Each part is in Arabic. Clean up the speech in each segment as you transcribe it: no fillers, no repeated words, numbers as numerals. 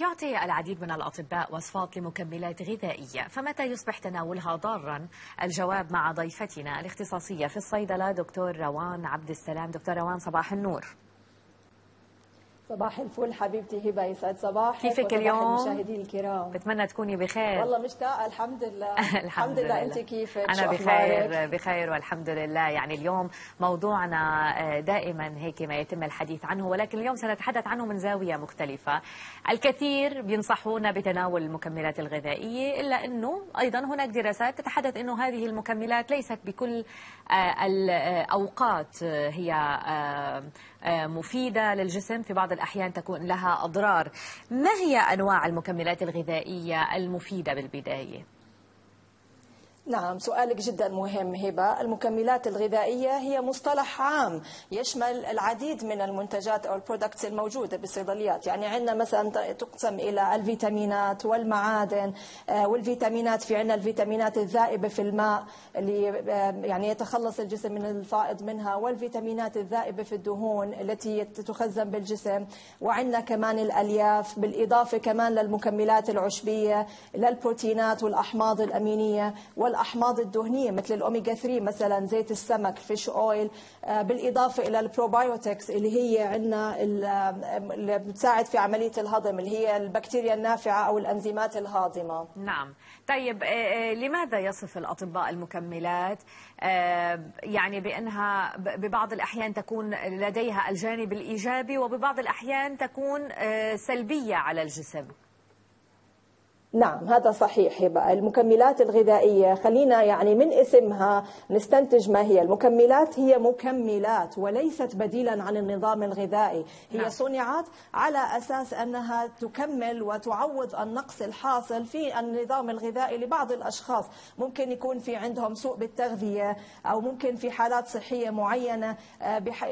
يعطي العديد من الأطباء وصفات لمكملات غذائية، فمتى يصبح تناولها ضارا؟ الجواب مع ضيفتنا الاختصاصية في الصيدلة دكتور روان عبد السلام. دكتور روان صباح النور. صباح الفل حبيبتي هبه، يسعد صباحك. كيفك اليوم؟ مشاهدين الكرام بتمنى تكوني بخير. والله مشتاقه الحمد لله. الحمد لله. انت كيفك؟ انا بخير بخير والحمد لله. يعني اليوم موضوعنا دائما هيك ما يتم الحديث عنه، ولكن اليوم سنتحدث عنه من زاويه مختلفه. الكثير بينصحونا بتناول المكملات الغذائيه، الا انه ايضا هناك دراسات تتحدث انه هذه المكملات ليست بكل الاوقات هي مفيدة للجسم، في بعض الأحيان تكون لها أضرار. ما هي أنواع المكملات الغذائية المفيدة بالبداية؟ نعم، سؤالك جدا مهم هبة. المكملات الغذائية هي مصطلح عام يشمل العديد من المنتجات أو البرودكتس الموجودة بالصيدليات. يعني عندنا مثلا تقسم إلى الفيتامينات والمعادن والفيتامينات، في عندنا الفيتامينات الذائبة في الماء اللي يعني يتخلص الجسم من الفائض منها، والفيتامينات الذائبة في الدهون التي تخزن بالجسم، وعندنا كمان الألياف، بالإضافة كمان للمكملات العشبية، للبروتينات والأحماض الأمينية الاحماض الدهنيه مثل الاوميجا 3 مثلا، زيت السمك، فيش اويل، بالاضافه الى البروبايوتكس اللي هي عندنا اللي بتساعد في عمليه الهضم اللي هي البكتيريا النافعه او الانزيمات الهاضمه. نعم. طيب لماذا يصف الاطباء المكملات يعني بانها ببعض الاحيان تكون لديها الجانب الايجابي وببعض الاحيان تكون سلبيه على الجسم؟ نعم هذا صحيح هبة. المكملات الغذائية خلينا يعني من اسمها نستنتج ما هي. المكملات هي مكملات وليست بديلا عن النظام الغذائي، هي صنعت على أساس أنها تكمل وتعوض النقص الحاصل في النظام الغذائي لبعض الأشخاص. ممكن يكون في عندهم سوء بالتغذية أو ممكن في حالات صحية معينة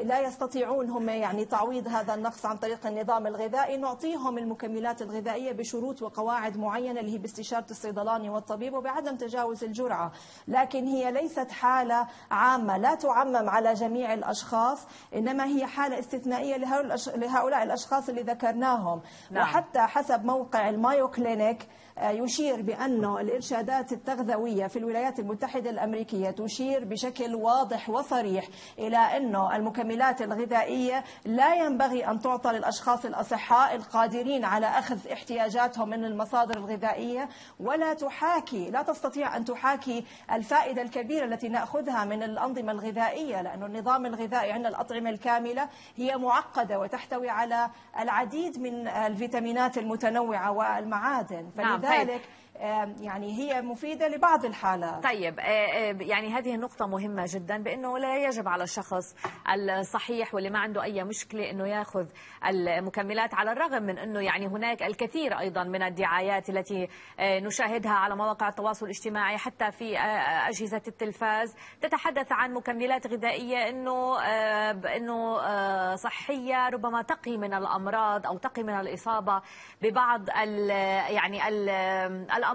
لا يستطيعون هم يعني تعويض هذا النقص عن طريق النظام الغذائي. نعطيهم المكملات الغذائية بشروط وقواعد معينة اللي هي باستشارة الصيدلاني والطبيب وبعدم تجاوز الجرعة، لكن هي ليست حالة عامة، لا تعمم على جميع الأشخاص، إنما هي حالة استثنائية لهؤلاء الأشخاص اللي ذكرناهم. نعم. وحتى حسب موقع المايو كلينيك يشير بأنه الإرشادات التغذوية في الولايات المتحدة الأمريكية تشير بشكل واضح وصريح إلى أنه المكملات الغذائية لا ينبغي أن تعطى للأشخاص الأصحاء القادرين على أخذ احتياجاتهم من المصادر الغذائية، ولا تحاكي، لا تستطيع أن تحاكي الفائدة الكبيرة التي نأخذها من الأنظمة الغذائية، لأن النظام الغذائي عندنا الأطعمة الكاملة هي معقدة وتحتوي على العديد من الفيتامينات المتنوعة والمعادن، فلذلك يعني هي مفيدة لبعض الحالات. طيب يعني هذه النقطة مهمة جدا، بأنه لا يجب على الشخص الصحيح واللي ما عنده أي مشكلة أنه يأخذ المكملات، على الرغم من أنه يعني هناك الكثير أيضا من الدعايات التي نشاهدها على مواقع التواصل الاجتماعي حتى في أجهزة التلفاز تتحدث عن مكملات غذائية أنه صحية، ربما تقي من الأمراض أو تقي من الإصابة ببعض يعني الأمراض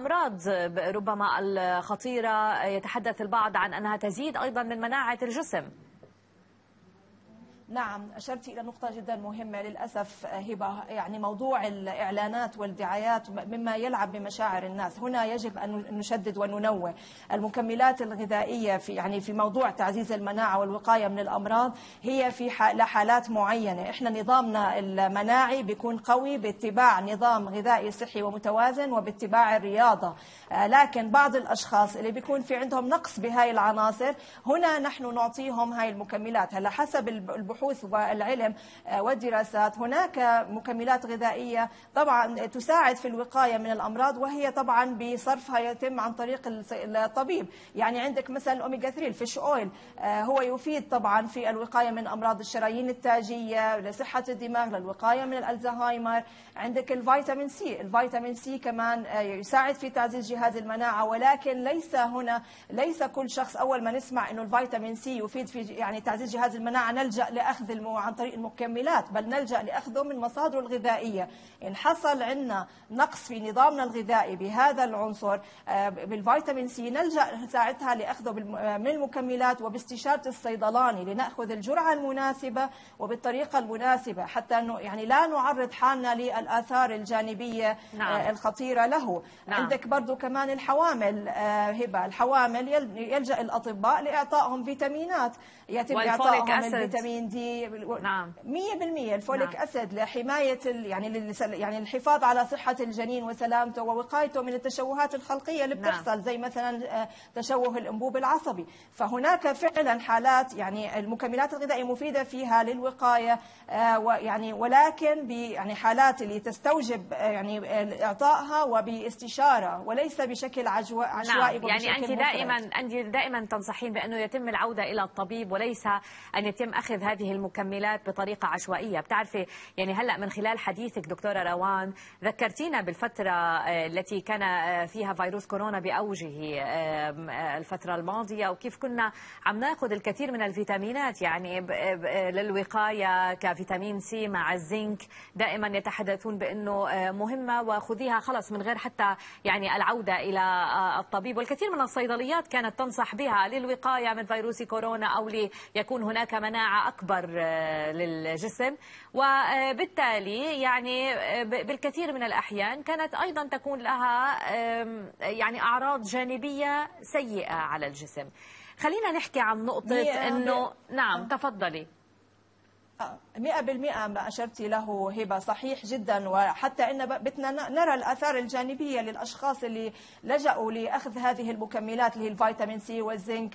ربما الخطيرة. يتحدث البعض عن أنها تزيد أيضا من مناعة الجسم. نعم أشرت إلى نقطة جدا مهمة. للأسف هبة يعني موضوع الإعلانات والدعايات مما يلعب بمشاعر الناس، هنا يجب أن نشدد وننوه. المكملات الغذائية في موضوع تعزيز المناعة والوقاية من الأمراض هي في لحالات معينة. إحنا نظامنا المناعي بيكون قوي باتباع نظام غذائي صحي ومتوازن وباتباع الرياضة، لكن بعض الأشخاص اللي بيكون في عندهم نقص بهاي العناصر هنا نحن نعطيهم هاي المكملات. هلا حسب البحوث والعلم والدراسات هناك مكملات غذائية طبعا تساعد في الوقاية من الأمراض، وهي طبعا بصرفها يتم عن طريق الطبيب. يعني عندك مثلا الأوميجا 3 الفيش أويل هو يفيد طبعا في الوقاية من أمراض الشرايين التاجية، لصحة الدماغ، للوقاية من الألزهايمر. عندك الفيتامين سي، الفيتامين سي كمان يساعد في تعزيز جهاز المناعة، ولكن ليس كل شخص أول ما نسمع إنه الفيتامين سي يفيد في يعني تعزيز جهاز المناعة نلجأ أخذ عن طريق المكملات، بل نلجأ لأخذه من مصادره الغذائية. إن حصل عندنا نقص في نظامنا الغذائي بهذا العنصر بالفيتامين سي، نلجأ ساعتها لأخذه من المكملات وباستشارة الصيدلاني لنأخذ الجرعة المناسبة وبالطريقة المناسبة، حتى أنه يعني لا نعرض حالنا للآثار الجانبية الخطيرة له. عندك برضو كمان الحوامل، هبة الحوامل يلجأ الأطباء لإعطائهم فيتامينات، يتم إعطائهم الفيتامين دي 100% الفوليك أسيد لحماية يعني الحفاظ على صحة الجنين وسلامته ووقايته من التشوهات الخلقية اللي بتحصل، زي مثلا تشوه الأنبوب العصبي. فهناك فعلا حالات يعني المكملات الغذائية مفيدة فيها للوقاية، ويعني ولكن يعني حالات اللي تستوجب يعني إعطائها وباستشارة وليس بشكل عشوائي. يعني أنت دائما تنصحين بأنه يتم العودة إلى الطبيب وليس أن يتم أخذ هذه المكملات بطريقة عشوائية. بتعرفي يعني هلأ من خلال حديثك دكتورة روان ذكرتينا بالفترة التي كان فيها فيروس كورونا بأوجه الفترة الماضية، وكيف كنا عم ناخذ الكثير من الفيتامينات يعني للوقاية كفيتامين سي مع الزنك، دائما يتحدثون بأنه مهمة وخذيها خلص من غير حتى يعني العودة إلى الطبيب. والكثير من الصيدليات كانت تنصح بها للوقاية من فيروس كورونا أو ليكون هناك مناعة أكبر للجسم، وبالتالي يعني بالكثير من الأحيان كانت أيضا تكون لها يعني أعراض جانبية سيئة على الجسم. خلينا نحكي عن نقطة أنه تفضلي. 100% ما أشرتي له هبة صحيح جدا، وحتى إن بدنا نرى الآثار الجانبية للأشخاص اللي لجأوا لأخذ هذه المكملات اللي هي الفيتامين سي والزنك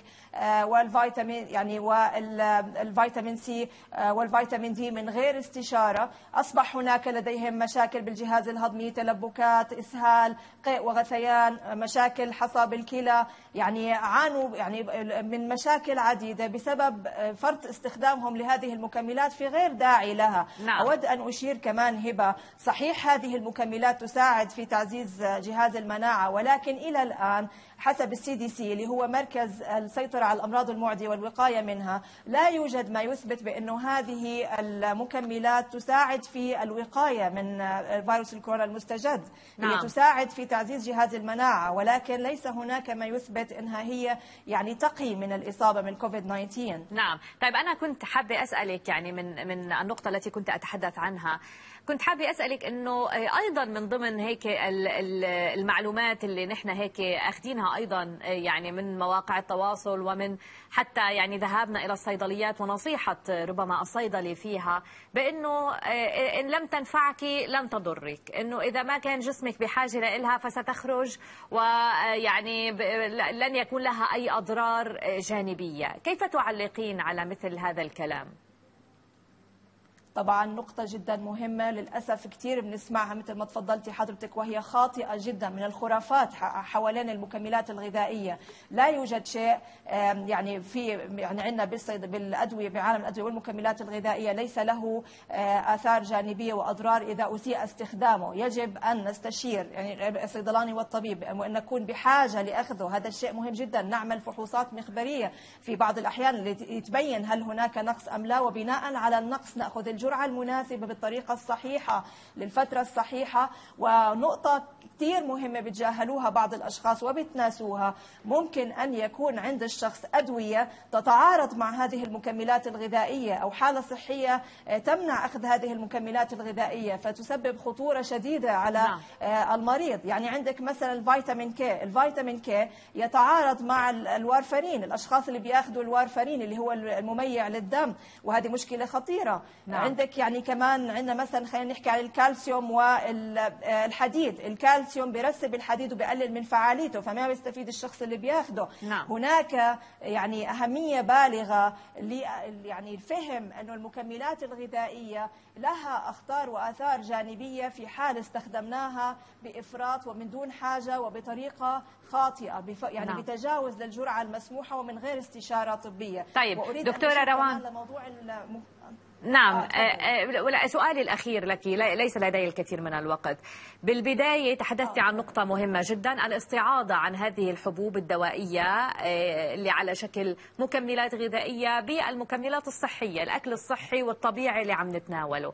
والفيتامين يعني والفيتامين سي والفيتامين دي من غير استشارة. أصبح هناك لديهم مشاكل بالجهاز الهضمي، تلبكات، إسهال، قيء وغثيان، مشاكل حصى بالكلى، يعني عانوا يعني من مشاكل عديدة بسبب فرط استخدامهم لهذه المكملات في غير داعي لها. أود أن أشير كمان هبة، صحيح هذه المكملات تساعد في تعزيز جهاز المناعة، ولكن إلى الآن حسب الCDC اللي هو مركز السيطرة على الأمراض المعدية والوقاية منها، لا يوجد ما يثبت بأنه هذه المكملات تساعد في الوقاية من فيروس الكورونا المستجد. هي تساعد في تعزيز جهاز المناعة، ولكن ليس هناك ما يثبت أنها هي يعني تقي من الإصابة من كوفيد-19. طيب أنا كنت حابة أسألك يعني من النقطة التي كنت أتحدث عنها، كنت حابة أسألك أنه أيضا من ضمن هيك المعلومات اللي نحن هيك أخذينها أيضا يعني من مواقع التواصل ومن حتى يعني ذهابنا إلى الصيدليات ونصيحة ربما الصيدلي فيها بأنه إن لم تنفعك لن تضرك، أنه إذا ما كان جسمك بحاجة لها فستخرج ويعني لن يكون لها أي أضرار جانبية. كيف تعلقين على مثل هذا الكلام؟ طبعا نقطة جدا مهمة للأسف كثير بنسمعها مثل ما تفضلتي حضرتك، وهي خاطئة جدا من الخرافات حوالين المكملات الغذائية. لا يوجد شيء يعني عندنا بالأدوية بعالم الأدوية والمكملات الغذائية ليس له آثار جانبية وأضرار إذا أسيء استخدامه. يجب أن نستشير يعني الصيدلاني والطبيب وأن نكون بحاجة لأخذه، هذا الشيء مهم جدا. نعمل فحوصات مخبرية في بعض الأحيان لتبين هل هناك نقص أم لا، وبناء على النقص نأخذ الجرعة المناسبة بالطريقة الصحيحة للفترة الصحيحة. ونقطة كثير مهمة بتجاهلوها بعض الأشخاص وبتناسوها، ممكن أن يكون عند الشخص أدوية تتعارض مع هذه المكملات الغذائية أو حالة صحية تمنع أخذ هذه المكملات الغذائية فتسبب خطورة شديدة على المريض. يعني عندك مثلا الفيتامين كي، الفيتامين كي يتعارض مع الوارفرين. الأشخاص اللي بياخذوا الوارفرين اللي هو المميع للدم، وهذه مشكلة خطيرة. عندك يعني كمان عندنا مثلا خلينا نحكي عن الكالسيوم والحديد، الكالسيوم بيرسب الحديد وبيقلل من فعاليته فما بيستفيد الشخص اللي بياخده. هناك يعني أهمية بالغة يعني الفهم أنه المكملات الغذائية لها أخطار وآثار جانبية في حال استخدمناها بإفراط ومن دون حاجة وبطريقة خاطئة، يعني بتجاوز للجرعة المسموحة ومن غير استشارة طبية. طيب دكتورة روان، نعم. سؤالي الأخير لك، ليس لدي الكثير من الوقت. بالبداية تحدثت عن نقطة مهمة جدا، الاستعاضة عن هذه الحبوب الدوائية اللي على شكل مكملات غذائية بالمكملات الصحية، الأكل الصحي والطبيعي اللي عم نتناوله.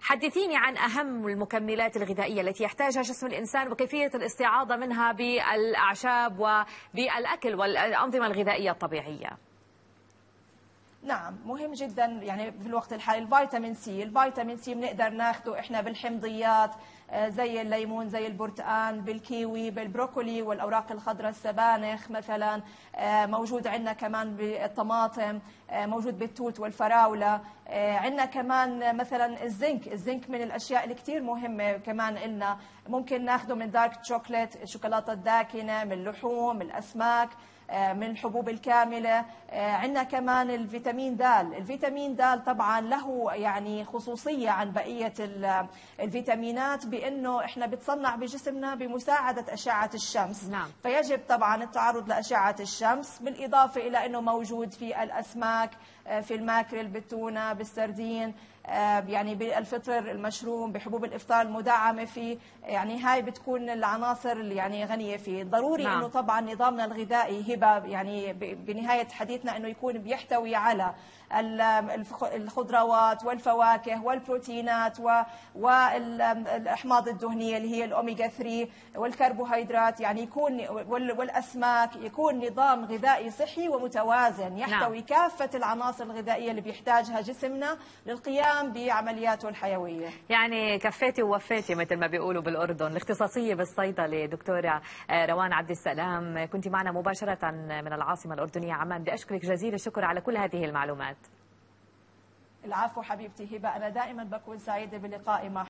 حدثيني عن أهم المكملات الغذائية التي يحتاجها جسم الإنسان وكيفية الاستعاضة منها بالأعشاب وبالأكل والأنظمة الغذائية الطبيعية. نعم، مهم جدا يعني في الوقت الحالي. الفيتامين سي، الفيتامين سي بنقدر ناخده احنا بالحمضيات زي الليمون، زي البرتقال، بالكيوي، بالبروكولي والأوراق الخضراء، السبانخ مثلا، موجود عندنا كمان بالطماطم، موجود بالتوت والفراولة. عندنا كمان مثلا الزنك، الزنك من الأشياء اللي كتير مهمة كمان إلنا، ممكن ناخده من دارك تشوكلت، الشوكولاتة الداكنة، من اللحوم، من الأسماك، من الحبوب الكاملة. عندنا كمان الفيتامين دال، الفيتامين دال طبعا له يعني خصوصية عن بقية الفيتامينات بأنه إحنا بتصنع بجسمنا بمساعدة أشعة الشمس. نعم. فيجب طبعا التعرض لأشعة الشمس، بالإضافة إلى أنه موجود في الأسماك، في الماكريل، بالتونة، بالسردين، يعني بالفطر المشروم، بحبوب الإفطار المدعمة فيه، يعني هاي بتكون العناصر يعني غنية فيه. ضروري نعم. أنه طبعا نظامنا الغذائي هبة يعني بنهاية حديثنا أنه يكون بيحتوي على الخضروات والفواكه والبروتينات والأحماض الدهنية اللي هي الأوميجا 3 والكربوهيدرات، يعني يكون والأسماك، يكون نظام غذائي صحي ومتوازن يحتوي نعم. كافة العناصر الغذائية اللي بيحتاجها جسمنا للقيام بعملياته الحيوية. يعني كفيتي ووفيتي مثل ما بيقولوا بالأردن. الاختصاصية بالصيدلة دكتورة روان عبد السلام، كنت معنا مباشرة من العاصمة الأردنية عمان. بدي أشكرك جزيل الشكر على كل هذه المعلومات. العفو حبيبتي هبة، أنا دائما بكون سعيدة بلقائي معك.